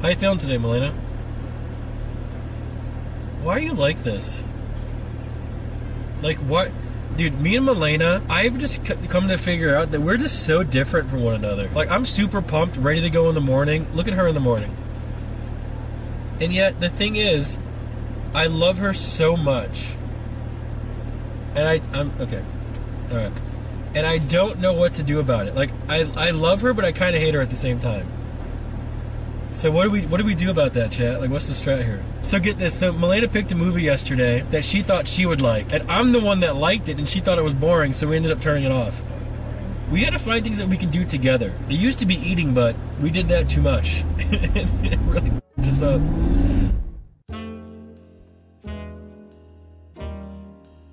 How you feeling today, Malena? Why are you like this? Like, what? Dude, me and Malena, I've just come to figure out that we're just so different from one another. Like, I'm super pumped, ready to go in the morning. Look at her in the morning. And yet, the thing is, I love her so much. And I'm okay. All right. And I don't know what to do about it. Like, I love her, but I kind of hate her at the same time. So what do we do about that, chat? Like, what's the strat here? So get this. So Malena picked a movie yesterday that she thought she would like, and I'm the one that liked it, and she thought it was boring, so we ended up turning it off. We had to find things that we can do together. It used to be eating, but we did that too much. It really f***ed us up.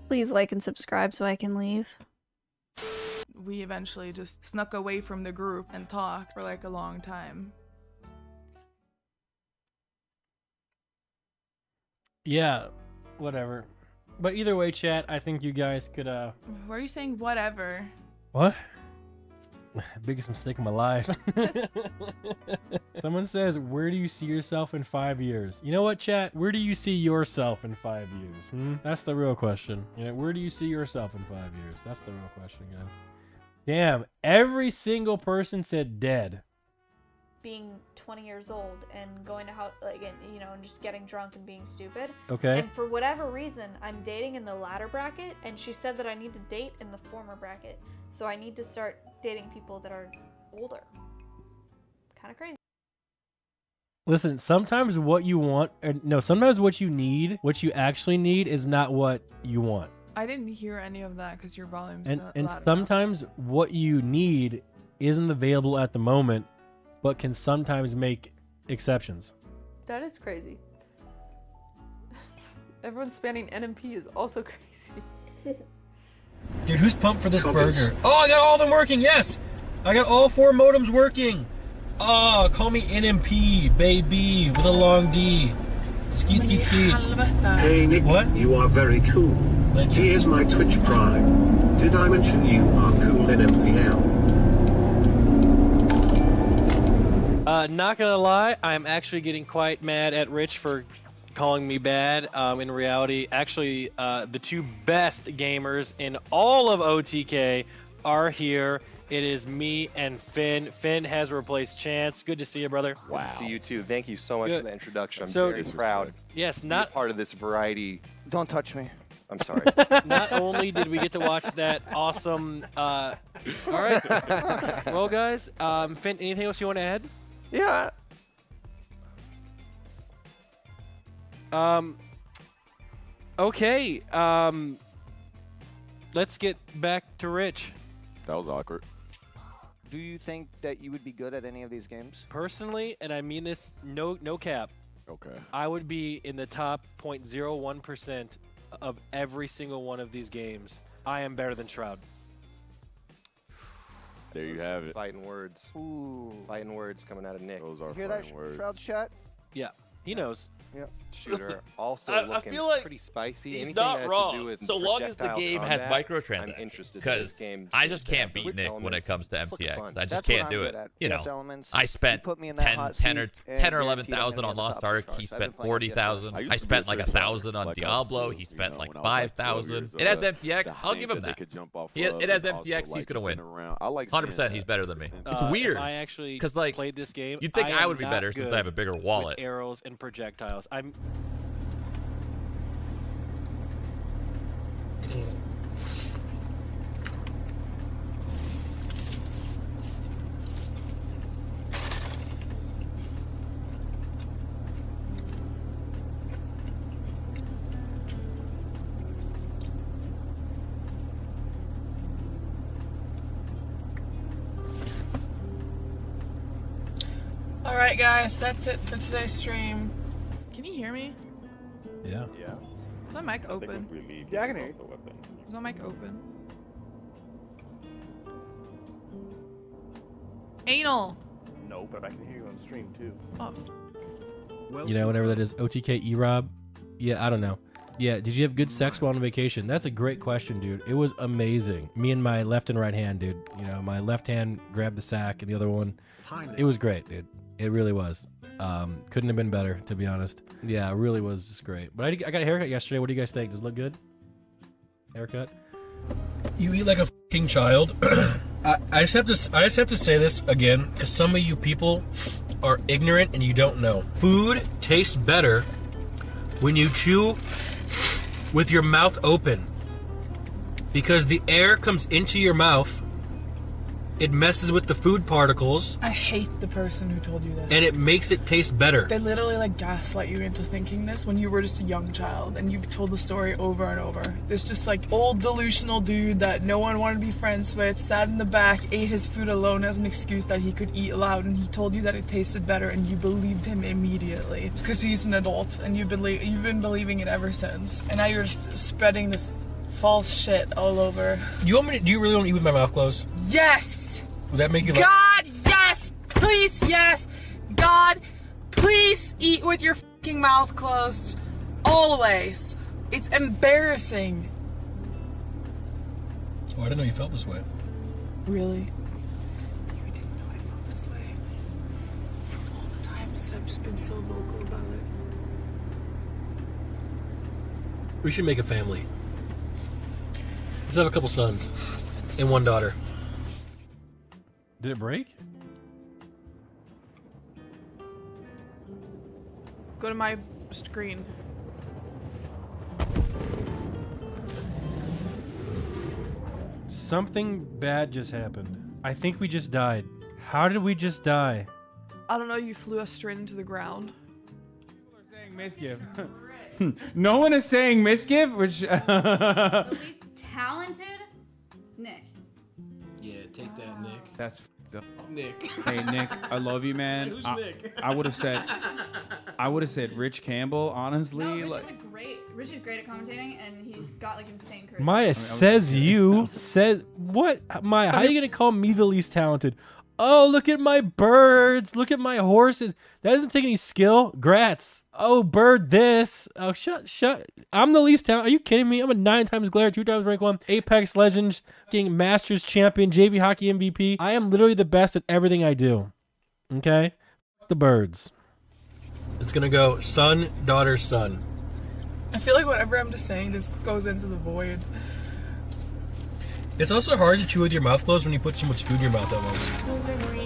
Please like and subscribe so I can leave. We eventually just snuck away from the group and talked for like a long time. Yeah, whatever. But either way, chat, I think you guys could, Why are you saying whatever? What? Biggest mistake of my life. Someone says, where do you see yourself in 5 years? You know what, chat? Where do you see yourself in 5 years? Hmm? That's the real question. You know, where do you see yourself in 5 years? That's the real question, guys. Damn, every single person said dead. Being 20 years old and going to house, like, and, you know, and just getting drunk and being stupid. Okay. And for whatever reason, I'm dating in the latter bracket, and she said that I need to date in the former bracket. So I need to start dating people that are older. Kind of crazy. Listen, sometimes what you want, or no, sometimes what you need, what you actually need is not what you want. I didn't hear any of that because your volume's not loud enough. And sometimes what you need isn't available at the moment, but can sometimes make exceptions. That is crazy. Everyone spamming NMP is also crazy. Dude, who's pumped for this burger? Oh, I got all of them working, yes! I got all 4 modems working! Oh, call me NMP, baby, with a long D. Skeet, skeet, skeet. Hey, Nick, what? You are very cool. Here's my Twitch Prime. Did I mention you are cool NMPL? Not gonna lie, I'm actually getting quite mad at Rich for calling me bad. In reality, actually, the 2 best gamers in all of OTK are here. It is me and Finn. Finn has replaced Chance. Good to see you, brother. Wow. Good to see you too. Thank you so much for the introduction. I'm so very proud. Yes, not part of this variety. Don't touch me. I'm sorry. Not only did we get to watch that awesome. All right. Well, guys, Finn, anything else you want to add? Yeah. Okay. Let's get back to Rich. That was awkward. Do you think that you would be good at any of these games? Personally, and I mean this, no cap. Okay. I would be in the top 0.01% of every single one of these games. I am better than Shroud. There you have it. Fighting words. Ooh. Fighting words coming out of Nick. Those are fighting words. You hear that Shroud chat? Yeah. He knows. Yep. Shooter also looking pretty spicy. He's not wrong. So long as the game has microtransactions. Because I just can't beat Nick when it comes to MTX. I just can't do it. You know, I spent 10 or 11,000 on Lost Ark. He spent 40,000. I spent like 1,000 on Diablo. He spent like 5,000. It has MTX. I'll give him that. It has MTX. He's gonna win. 100%. He's better than me. It's weird. I actually played this game. You'd think I would be better since I have a bigger wallet. Arrows and projectiles. I'm all right, guys, that's it for today's stream. Can you hear me? Yeah. Yeah. Is my mic open? Yeah, I can hear you. Is my mic open? Anal! No, but I can hear you on stream too. Oh. You know, whatever that is. OTK E-Rob? Yeah, I don't know. Yeah, did you have good sex while on vacation? That's a great question, dude. It was amazing. Me and my left and right hand, dude. You know, my left hand grabbed the sack and the other one. It was great, dude. It really was. Couldn't have been better, to be honest. Yeah, it really was just great. But I got a haircut yesterday. What do you guys think? Does it look good? Haircut? You eat like a fucking child. I just have to say this again, because some of you people are ignorant and you don't know. Food tastes better when you chew with your mouth open, because the air comes into your mouth, it messes with the food particles. I hate the person who told you that. And it makes it taste better. They literally like gaslight you into thinking this when you were just a young child, and you've told the story over and over. This just like old delusional dude that no one wanted to be friends with, sat in the back, ate his food alone as an excuse that he could eat loud, and he told you that it tasted better, and you believed him immediately. It's because he's an adult, and you've been believing it ever since. And now you're just spreading this false shit all over. Do you really want to eat with my mouth closed? Yes! Would that make you like— God, yes! Please, yes! God, please eat with your fucking mouth closed. Always. It's embarrassing. Oh, I didn't know you felt this way. Really? You didn't know I felt this way. From all the times that I've just been so vocal about it. We should make a family. Let's have a couple sons and one daughter. Did it break? Go to my screen. Something bad just happened. I think we just died. How did we just die? I don't know, you flew us straight into the ground. People are saying misgive. No one is saying misgive, which... The least talented? Nick. Yeah, take that, Nick. That's... Nick. Hey, Nick, I love you, man. Who's Nick? I would have said Rich Campbell, honestly. No, Rich is great at commentating, and he's got like insane charisma. Maya says you says what? Maya, how are you gonna call me the least talented? Oh, look at my birds. Look at my horses. That doesn't take any skill. Grats. Oh, bird this. Oh, shut. I'm the least talented. Are you kidding me? I'm a 9 times glare, 2 times rank 1. Apex Legends, fucking Masters champion, JV hockey MVP. I am literally the best at everything I do. Okay? Fuck the birds. It's going to go son, daughter, son. I feel like whatever I'm just saying just goes into the void. It's also hard to chew with your mouth closed when you put so much food in your mouth at once.